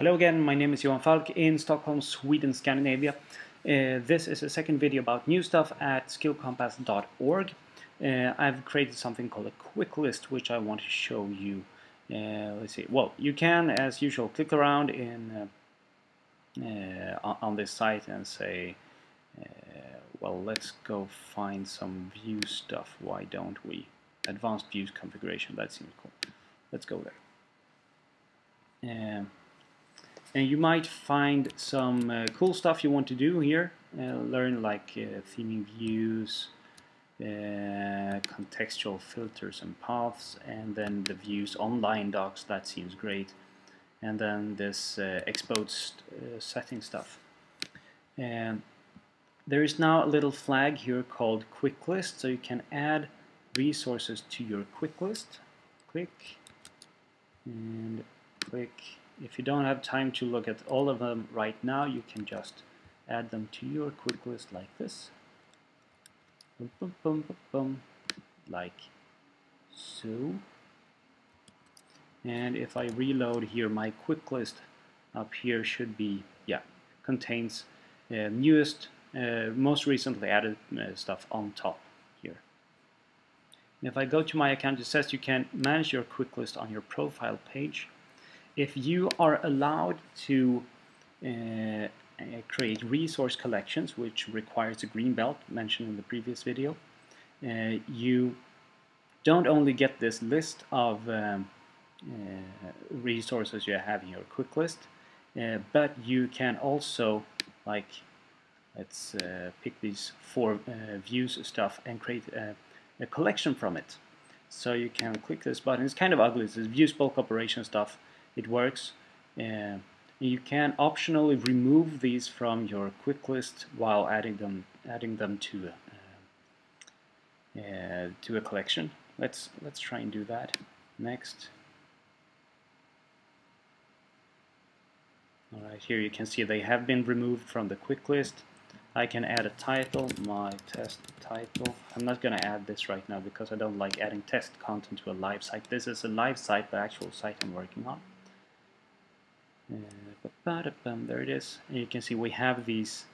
Hello again, my name is Johan Falk in Stockholm, Sweden, Scandinavia. This is a second video about new stuff at skillcompass.org. I've created something called a quick list, which I want to show you. Let's see. Well, you can, as usual, click around in on this site and say, well, let's go find some view stuff. Why don't we? Advanced views configuration. That seems cool. Let's go there. And you might find some cool stuff you want to do here, learn like theming views, contextual filters and paths, and then the views online docs, that seems great, and then this exposed setting stuff. And there is now a little flag here called quick list, so you can add resources to your quick list. Click and click. If you don't have time to look at all of them right now, you can just add them to your quick list like this. Boom, boom, boom, boom, boom. Like so. And if I reload here, my quick list up here should be, yeah, contains newest, most recently added stuff on top here. And if I go to my account, it says you can manage your quick list on your profile page. If you are allowed to create resource collections, which requires a green belt mentioned in the previous video, you don't only get this list of resources you have in your quick list, but you can also, like, let's pick these four views stuff and create a collection from it. So you can click this button. It's kind of ugly. This is views bulk operation stuff. It works. You can optionally remove these from your quick list while adding them to a collection. Let's try and do that. Next. All right, here you can see they have been removed from the quick list. I can add a title, my test title. I'm not going to add this right now because I don't like adding test content to a live site. This is a live site, the actual site I'm working on. There it is, and you can see we have these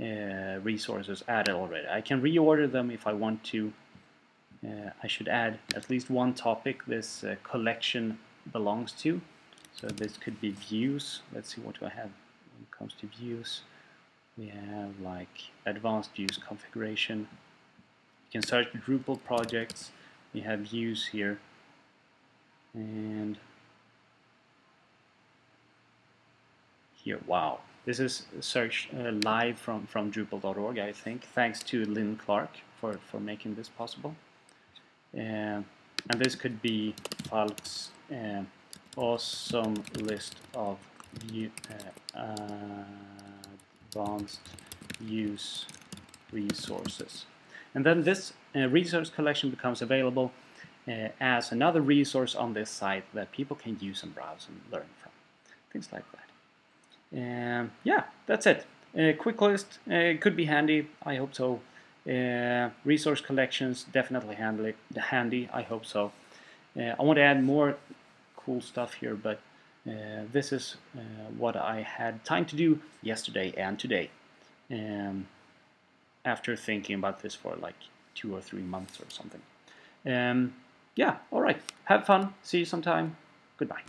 resources added already. I can reorder them if I want to. I should add at least one topic this collection belongs to, so this could be views. Let's see what do I have when it comes to views. We have like advanced views configuration. You can search Drupal projects. We have views here, and here, wow, this is search live from Drupal.org, I think, thanks to Lynn Clark for making this possible. And this could be Falk's awesome list of view, advanced use resources. And then this resource collection becomes available as another resource on this site that people can use and browse and learn from, things like that. Yeah, that's it. Quick list could be handy, I hope so. Resource collections, definitely handy, I hope so. I want to add more cool stuff here, but this is what I had time to do yesterday and today, after thinking about this for like 2 or 3 months or something. Yeah, alright, have fun, see you sometime, goodbye.